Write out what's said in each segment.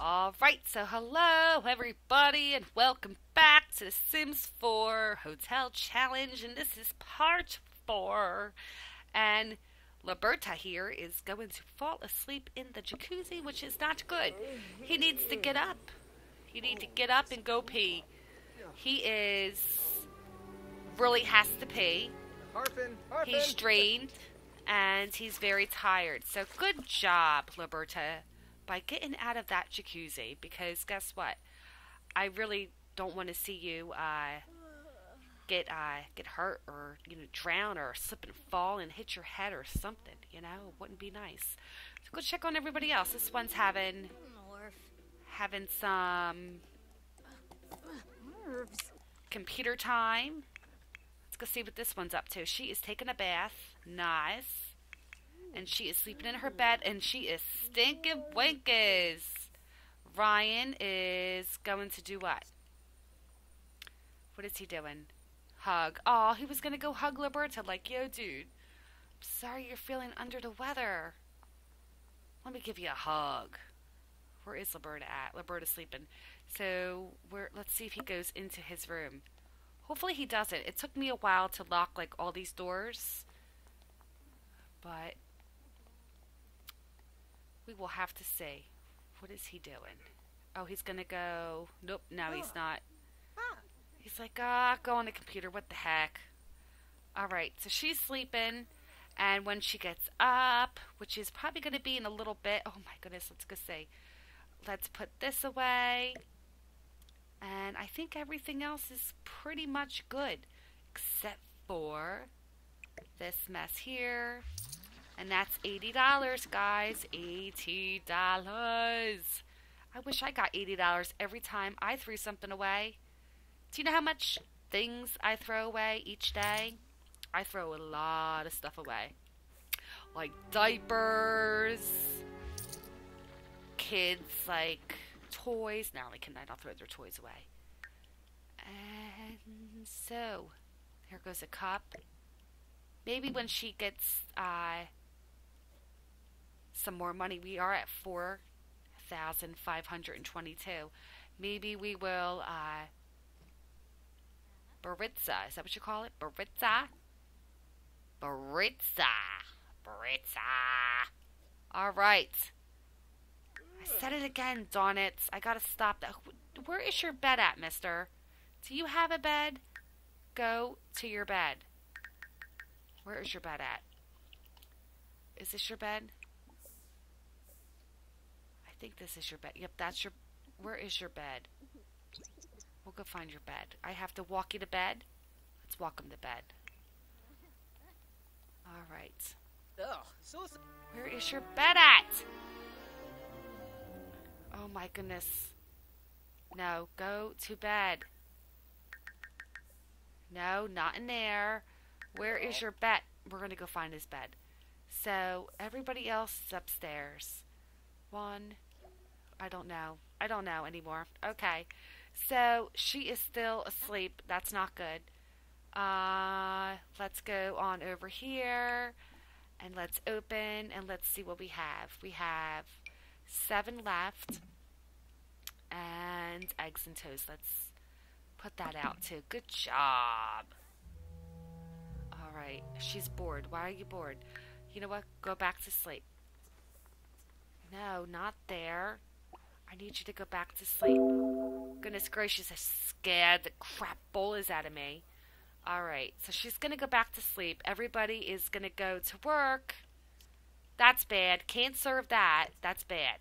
Alright, so hello everybody and welcome back to the Sims 4 Hotel Challenge, and this is part 4, and Liberta here is going to fall asleep in the jacuzzi, which is not good. He needs to get up. You need to get up and go pee. He is really has to pee. He's drained and he's very tired. So good job, Liberta, by getting out of that jacuzzi, because guess what? I really don't want to see you get hurt, or drown, or slip and fall and hit your head or something. It wouldn't be nice. So go check on everybody else. This one's having some computer time. Let's go see what this one's up to. She is taking a bath. Nice. And she is sleeping in her bed, and she is stinking winkers. Ryan is going to do what? What is he doing? Hug. Oh, he was going to go hug Liberta like, yo, dude, I'm sorry you're feeling under the weather. Let me give you a hug. Where is Liberta at? Liberta's sleeping. So let's see if he goes into his room. Hopefully he doesn't. It took me a while to lock like all these doors, but we will have to see. What is he doing? Oh, he's gonna go. Nope, no, he's not. He's like, go on the computer. What the heck? All right, so she's sleeping, and when she gets up, which is probably gonna be in a little bit. Oh my goodness, let's go see. Let's put this away. And I think everything else is pretty much good, except for this mess here. And that's $80, guys. $80. I wish I got $80 every time I threw something away. Do you know how much things I throw away each day? I throw a lot of stuff away. Like diapers, kids, like toys. Not only can I not throw their toys away. And so, here goes a cup. Maybe when she gets some more money, we are at $4,522. Maybe we will, Baritza, is that what you call it? Baritza? Baritza. All right. I said it again, Donits. I gotta stop that. Where is your bed at, mister? Do you have a bed? Go to your bed. Where is your bed at? Is this your bed? I think this is your bed. Yep, that's your... Where is your bed? We'll go find your bed. I have to walk you to bed? Let's walk him to bed. All right. Where is your bed at? Oh my goodness. No, go to bed. No, not in there. Where is your bed? We're going to go find his bed. So, everybody else is upstairs. One. I don't know. I don't know anymore. Okay. So, she is still asleep. That's not good. Let's go on over here. And let's open. And let's see what we have. We have 7 left. And eggs and toast. Let's put that out too. Good job. Alright, she's bored. Why are you bored? You know what? Go back to sleep. No, not there. I need you to go back to sleep. Goodness gracious, I scared the crap bowlers out of me. Alright, so she's going to go back to sleep. Everybody is going to go to work. That's bad. Can't serve that. That's bad.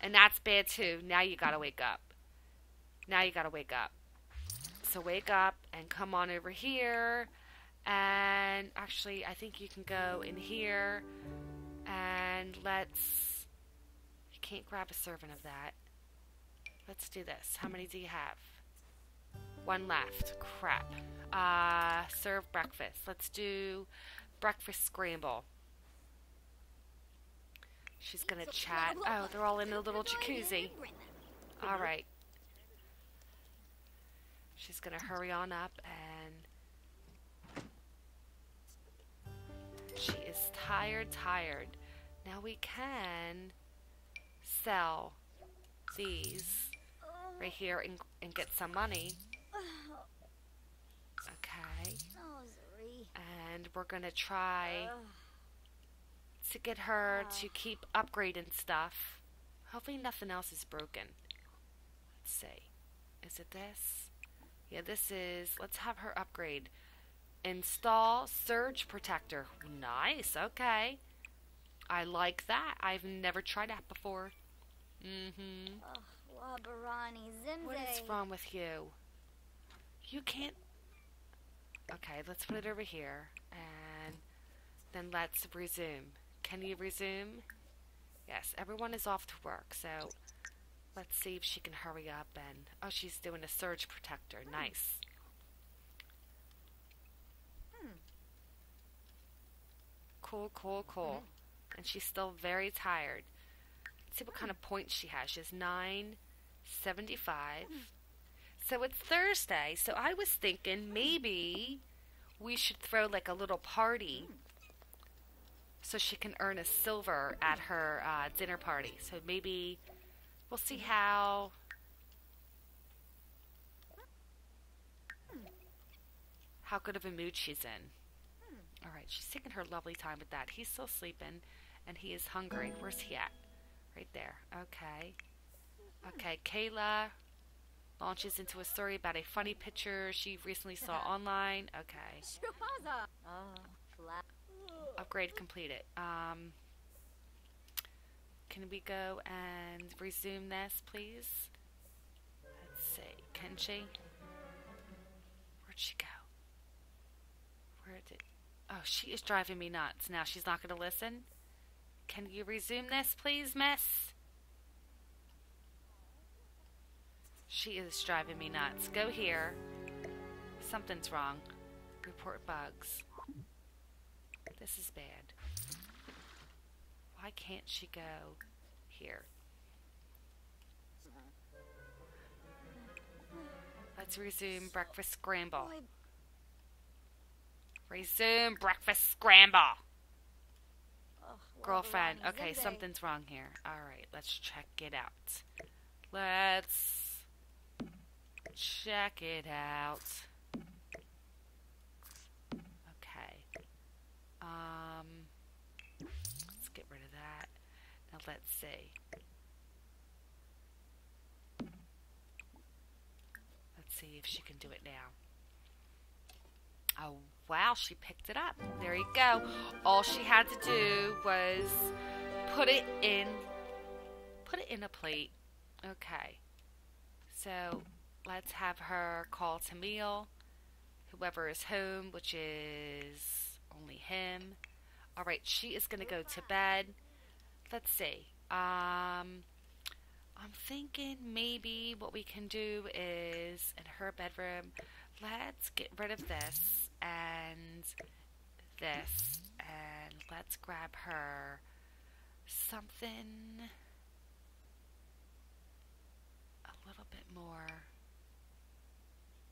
And that's bad too. Now you got to wake up. Now you got to wake up. So wake up and come on over here. And actually, I think you can go in here. And let's... You can't grab a serving of that. Let's do this. How many do you have? 1 left. Crap. Serve breakfast. Let's do breakfast scramble. She's going to chat. Oh, they're all in a little jacuzzi. All right. She's going to hurry on up and She is tired. Now we can sell these right here and get some money. Okay. And we're going to try to get her to keep upgrading stuff. Hopefully nothing else is broken. Let's see. Is it this? Yeah, this is. Let's have her upgrade. Install surge protector. Nice. Okay. I like that. I've never tried that before. Mm-hmm. Oh, Labarani Zinde. What is wrong with you? You can't. Okay, let's put it over here. And then let's resume. Can you resume? Yes, everyone is off to work, so let's see if she can hurry up and... Oh, she's doing a surge protector. Nice. Cool. And she's still very tired. Let's see what kind of points she has. She has 975. So it's Thursday, so I was thinking maybe we should throw like a little party so she can earn a silver at her dinner party. So maybe we'll see how... how good of a mood she's in. Alright, she's taking her lovely time with that. He's still sleeping, and he is hungry. Where's he at? Right there. Okay. Okay, Kayla launches into a story about a funny picture she recently saw online. Okay. Upgrade completed. Can we go and resume this, please? Let's see. Can she? Where'd she go? Where did... Oh, she is driving me nuts. Now she's not going to listen. Can you resume this, please, miss? She is driving me nuts. Go here. Something's wrong. Report bugs. This is bad. Why can't she go here? Let's resume breakfast scramble. Resume breakfast scramble. Girlfriend. Okay, something's wrong here. Alright, let's check it out. Let's check it out. Okay. Let's get rid of that. Now let's see. Let's see if she can do it now. Oh, wow, she picked it up. There you go. All she had to do was put it in a plate. Okay. So let's have her call Tamil, whoever is home, which is only him. All right, she is going to go to bed. Let's see. I'm thinking maybe what we can do is in her bedroom. Let's get rid of this and this, and let's grab her something a little bit more.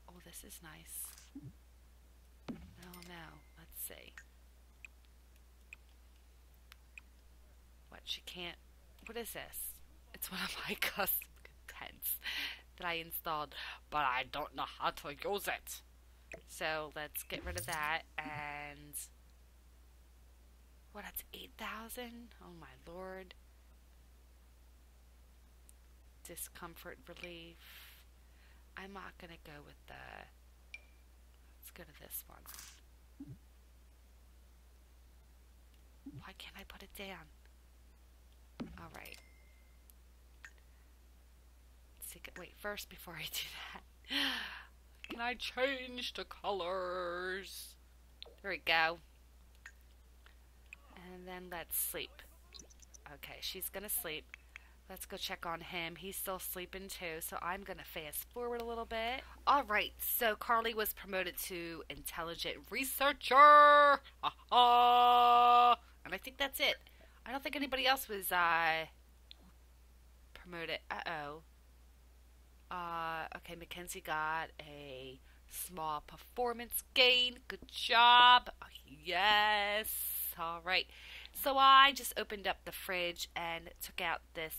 Oh, this is nice. Oh no, let's see. What, she can't, what is this? It's one of my custom tents that I installed, but I don't know how to use it. So let's get rid of that. And what, that's 8,000? Oh my lord. Discomfort relief. I'm not gonna go with the... let's go to this one. Why can't I put it down? All right. Wait, first, before I do that, can I change the colors? There we go. And then let's sleep. Okay, she's gonna sleep. Let's go check on him. He's still sleeping too, so I'm gonna fast forward a little bit. Alright, so Carly was promoted to intelligent researcher. Ha-ha! And I think that's it. I don't think anybody else was promoted. Uh-oh. Okay, Mackenzie got a small performance gain. Good job. Yes. All right. So I just opened up the fridge and took out this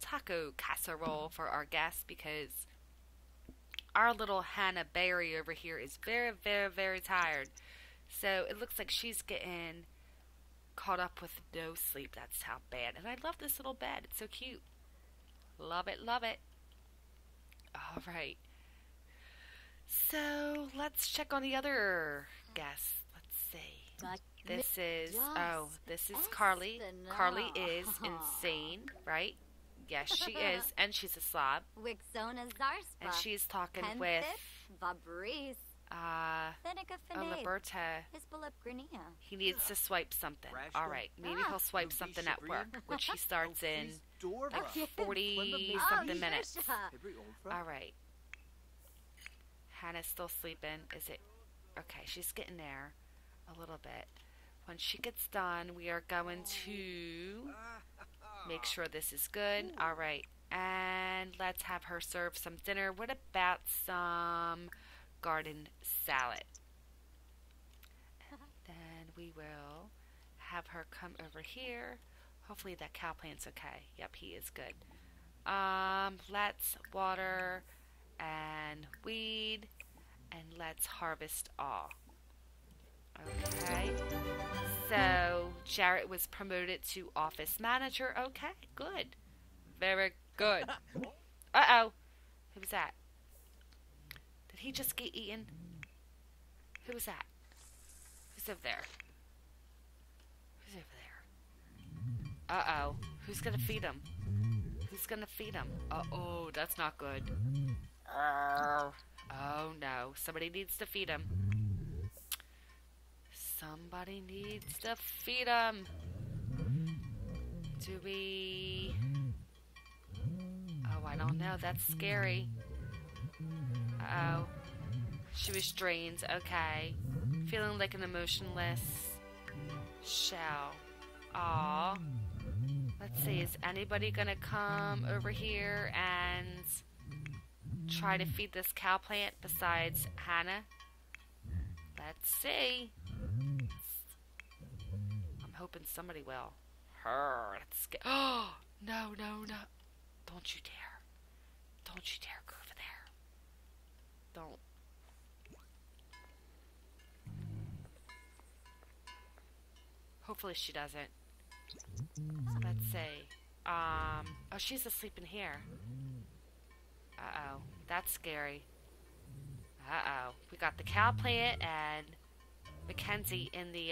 taco casserole for our guests because our little Hannah Berry over here is very, very, very tired. So it looks like she's getting caught up with no sleep. That's how bad. And I love this little bed. It's so cute. Love it, love it. All right. So let's check on the other guests. Let's see. This is, oh, this is Carly. Carly is insane, right? Yes, she is. And she's a slob. And she's talking with Liberta. He needs to swipe something. All right. Maybe he'll swipe something at work, which he starts in like 40-something minutes. All right. Hannah's still sleeping. Is it? Okay, she's getting there a little bit. When she gets done, we are going to make sure this is good. All right, and let's have her serve some dinner. What about some garden salad? And then we will have her come over here. Hopefully that cow plant's okay. Yep, he is good. Let's water and weed, and let's harvest all. Okay, so Jarrett was promoted to office manager. Okay, good, very good. Uh-oh, who was that? Did he just get eaten? Who was that? Who's over there? Who's over there? Uh-oh, who's gonna feed him? Who's gonna feed him? Uh-oh, that's not good. Oh no, somebody needs to feed him. Somebody needs to feed him. Do we? Oh, I don't know. That's scary. Uh-oh. She was drained. Okay. Feeling like an emotionless shell. Aw. Let's see. Is anybody going to come over here and try to feed this cow plant besides Hannah? Let's see. I'm hoping somebody will. Her. Oh, no, no, no. Don't you dare. Don't you dare go over there. Don't. Hopefully she doesn't. So let's see. Oh, she's asleep in here. Uh-oh. That's scary. Uh-oh. We got the cow plant and Mackenzie in the,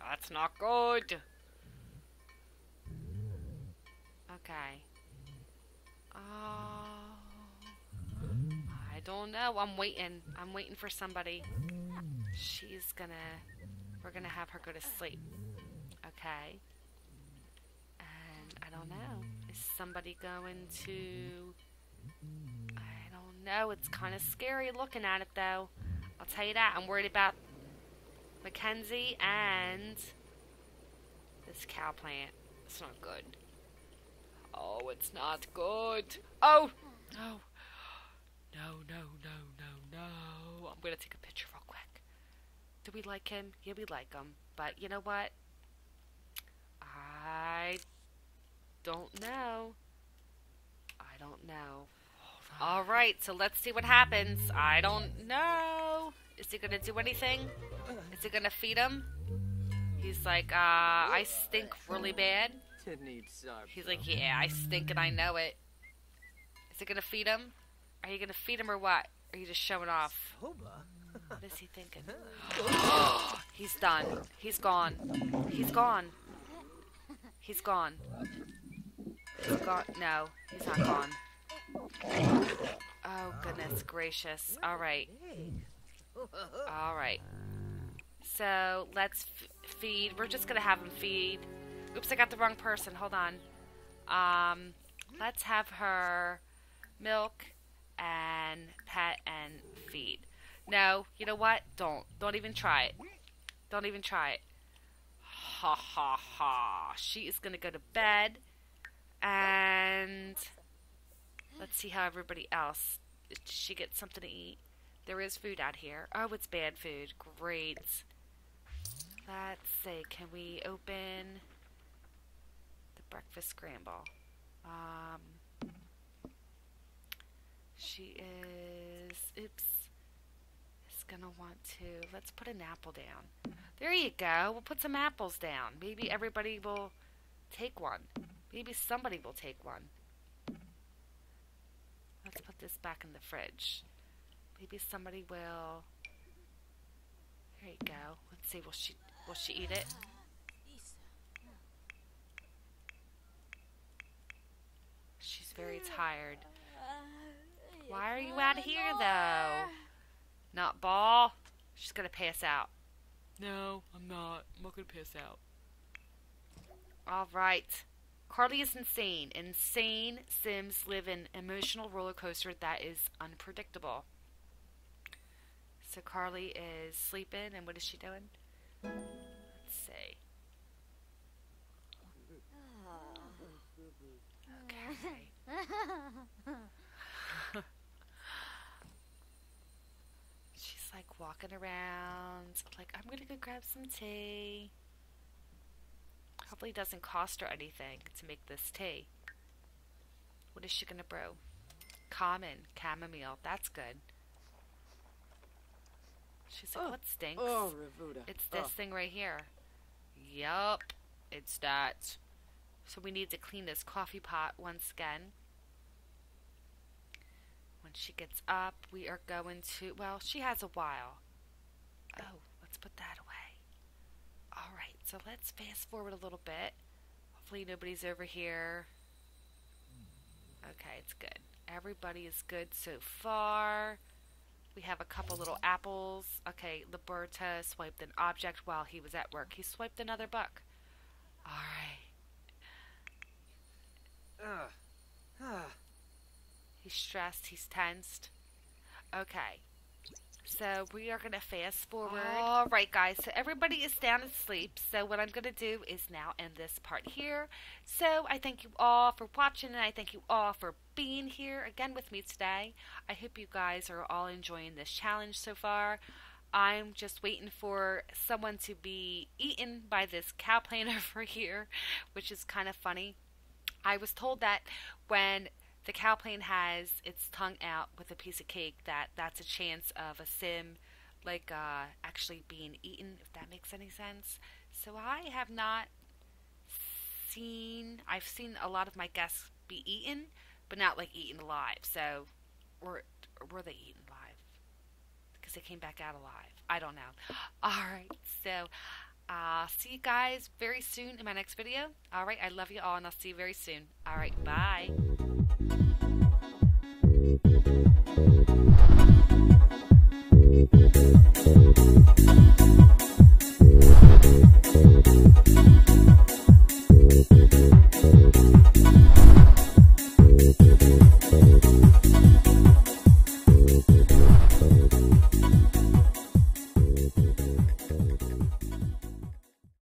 That's not good! Okay. Oh... I don't know. I'm waiting. I'm waiting for somebody. She's gonna... We're gonna have her go to sleep. Okay. And I don't know. Is somebody going to... No, it's kind of scary looking at it, though. I'll tell you that. I'm worried about Mackenzie and this cow plant. It's not good. Oh, it's not good. Oh, no. No, no, no, no, no. I'm going to take a picture real quick. Do we like him? Yeah, we like him. But you know what? I don't know. I don't know. All right, so let's see what happens. I don't know. Is he gonna do anything? Is he gonna feed him? He's like, I stink really bad. He's like, yeah, I stink and I know it. Is he gonna feed him? Are you gonna feed him or what? Are you just showing off? What is he thinking? He's done. He's gone. He's gone. He's gone. He's gone. No, he's not gone. Oh, goodness gracious. All right. All right. So, let's feed. We're just going to have him feed. Oops, I got the wrong person. Hold on. Let's have her milk and pet and feed. No, you know what? Don't. Don't even try it. Don't even try it. Ha, ha, ha. She is going to go to bed. And... Let's see how everybody else... Did she get something to eat? There is food out here. Oh, it's bad food. Great. Let's see. Can we open the breakfast scramble? She is... Oops. Is gonna want to... Let's put an apple down. There you go. We'll put some apples down. Maybe everybody will take one. Maybe somebody will take one. Let's put this back in the fridge. Maybe somebody will... There you go. Let's see. Will she eat it? She's very tired. Why are you out of here, though? Not ball. She's going to pass out. No, I'm not. I'm not going to pass out. All right. Carly is insane. Insane Sims live an emotional roller coaster that is unpredictable. So Carly is sleeping, and what is she doing? Let's see. Okay. She's like walking around, like, I'm gonna go grab some tea. Probably doesn't cost her anything to make this tea. What is she gonna brew? Common chamomile. That's good. She's like, what stinks? Oh, Ravuda. It's this thing right here. Yup, it's that. So we need to clean this coffee pot once again. When she gets up, we are going to... Well, she has a while. Oh, let's put that away. Alright, so let's fast forward a little bit. Hopefully nobody's over here. Okay, it's good. Everybody is good so far. We have a couple little apples. Okay, Liberta swiped an object while he was at work. He swiped another buck. Alright. He's stressed. He's tensed. Okay. So we are going to fast forward. All right, guys. So everybody is down asleep. So what I'm going to do is now end this part here. So I thank you all for watching, and I thank you all for being here again with me today. I hope you guys are all enjoying this challenge so far. I'm just waiting for someone to be eaten by this cowplant over here, which is kind of funny. I was told that when... the cowplant has its tongue out with a piece of cake, that's a chance of a sim like actually being eaten, if that makes any sense. So I have not seen, I've seen a lot of my guests be eaten, but not like eaten alive. So, or were they eaten alive? Because they came back out alive. I don't know. Alright, so I'll see you guys very soon in my next video. Alright, I love you all, and I'll see you very soon. Alright, bye. Thank you.